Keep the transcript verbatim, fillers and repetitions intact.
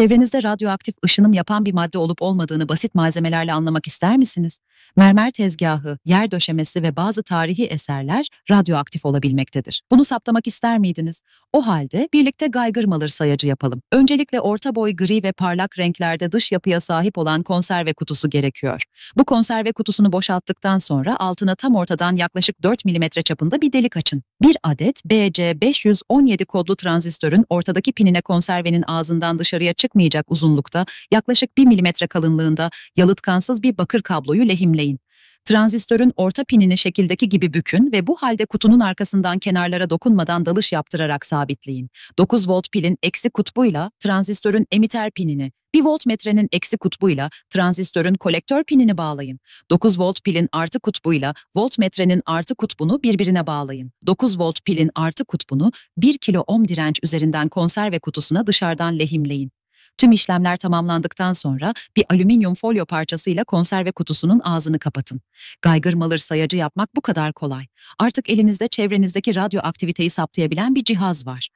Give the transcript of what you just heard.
Çevrenizde radyoaktif ışınım yapan bir madde olup olmadığını basit malzemelerle anlamak ister misiniz? Mermer tezgahı, yer döşemesi ve bazı tarihi eserler radyoaktif olabilmektedir. Bunu saptamak ister miydiniz? O halde birlikte Geiger-Müller sayacı yapalım. Öncelikle orta boy gri ve parlak renklerde dış yapıya sahip olan konserve kutusu gerekiyor. Bu konserve kutusunu boşalttıktan sonra altına tam ortadan yaklaşık dört milimetre çapında bir delik açın. Bir adet B C beş yüz on yedi kodlu transistörün ortadaki pinine konservenin ağzından dışarıya çıkmayacak uzunlukta yaklaşık bir milimetre kalınlığında yalıtkansız bir bakır kabloyu lehimleyin. Transistörün orta pinini şekildeki gibi bükün ve bu halde kutunun arkasından kenarlara dokunmadan dalış yaptırarak sabitleyin. dokuz volt pilin eksi kutbuyla transistörün emiter pinini, bir voltmetrenin eksi kutbuyla transistörün kolektör pinini bağlayın. dokuz volt pilin artı kutbuyla voltmetrenin artı kutbunu birbirine bağlayın. dokuz volt pilin artı kutbunu bir kilo ohm direnç üzerinden konserve kutusuna dışarıdan lehimleyin. Tüm işlemler tamamlandıktan sonra bir alüminyum folyo parçasıyla konserve kutusunun ağzını kapatın. Geiger-Müller sayacı yapmak bu kadar kolay. Artık elinizde çevrenizdeki radyoaktiviteyi saptayabilen bir cihaz var.